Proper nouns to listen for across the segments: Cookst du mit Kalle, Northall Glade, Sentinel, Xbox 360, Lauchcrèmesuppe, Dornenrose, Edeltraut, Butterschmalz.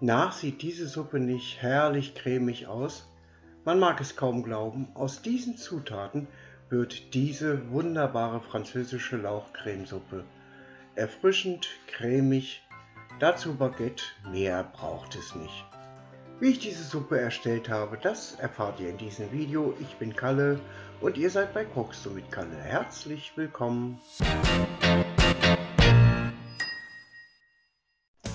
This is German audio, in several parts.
Nach sieht diese Suppe nicht herrlich cremig aus? Man mag es kaum glauben, aus diesen Zutaten wird diese wunderbare französische Lauchcremesuppe. Erfrischend, cremig, dazu Baguette, mehr braucht es nicht. Wie ich diese Suppe erstellt habe, das erfahrt ihr in diesem Video. Ich bin Kalle und ihr seid bei Cookst du mit Kalle. Herzlich willkommen!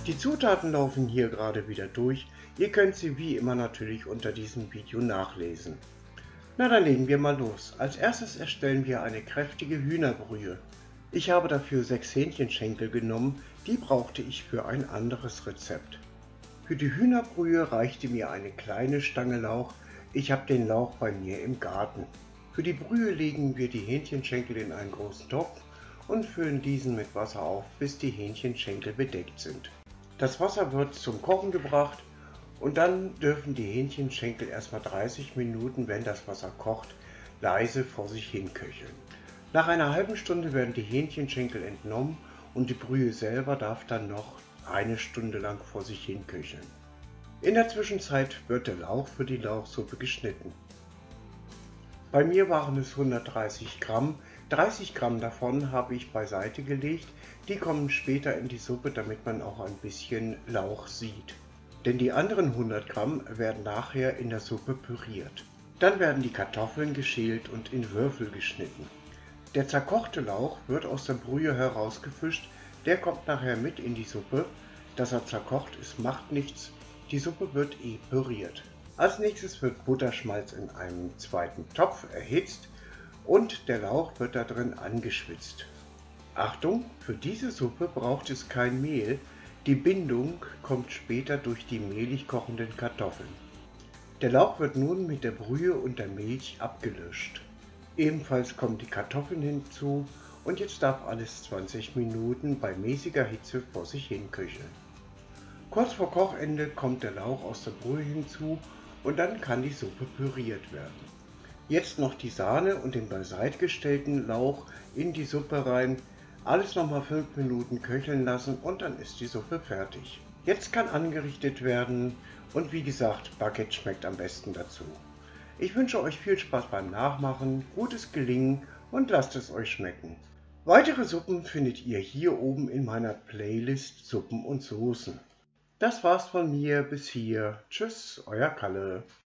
Die Zutaten laufen hier gerade wieder durch. Ihr könnt sie wie immer natürlich unter diesem Video nachlesen. Na, dann legen wir mal los. Als erstes erstellen wir eine kräftige Hühnerbrühe. Ich habe dafür 6 Hähnchenschenkel genommen, die brauchte ich für ein anderes Rezept. Für die Hühnerbrühe reichte mir eine kleine Stange Lauch. Ich habe den Lauch bei mir im Garten. Für die Brühe legen wir die Hähnchenschenkel in einen großen Topf und füllen diesen mit Wasser auf, bis die Hähnchenschenkel bedeckt sind. Das Wasser wird zum Kochen gebracht und dann dürfen die Hähnchenschenkel erstmal 30 Minuten, wenn das Wasser kocht, leise vor sich hin köcheln. Nach einer halben Stunde werden die Hähnchenschenkel entnommen und die Brühe selber darf dann noch eine Stunde lang vor sich hin köcheln. In der Zwischenzeit wird der Lauch für die Lauchsuppe geschnitten. Bei mir waren es 130 Gramm, 30 Gramm davon habe ich beiseite gelegt, die kommen später in die Suppe, damit man auch ein bisschen Lauch sieht. Denn die anderen 100 Gramm werden nachher in der Suppe püriert. Dann werden die Kartoffeln geschält und in Würfel geschnitten. Der zerkochte Lauch wird aus der Brühe herausgefischt, der kommt nachher mit in die Suppe. Dass er zerkocht ist, macht nichts, die Suppe wird eh püriert. Als nächstes wird Butterschmalz in einem zweiten Topf erhitzt und der Lauch wird da drin angeschwitzt. Achtung, für diese Suppe braucht es kein Mehl, die Bindung kommt später durch die mehlig kochenden Kartoffeln. Der Lauch wird nun mit der Brühe und der Milch abgelöscht. Ebenfalls kommen die Kartoffeln hinzu und jetzt darf alles 20 Minuten bei mäßiger Hitze vor sich hin köcheln. Kurz vor Kochende kommt der Lauch aus der Brühe hinzu und dann kann die Suppe püriert werden. Jetzt noch die Sahne und den beiseitgestellten Lauch in die Suppe rein, alles nochmal 5 Minuten köcheln lassen und dann ist die Suppe fertig. Jetzt kann angerichtet werden und wie gesagt, Baguette schmeckt am besten dazu. Ich wünsche euch viel Spaß beim Nachmachen, gutes Gelingen und lasst es euch schmecken. Weitere Suppen findet ihr hier oben in meiner Playlist Suppen und Soßen. Das war's von mir, bis hier. Tschüss, euer Kalle.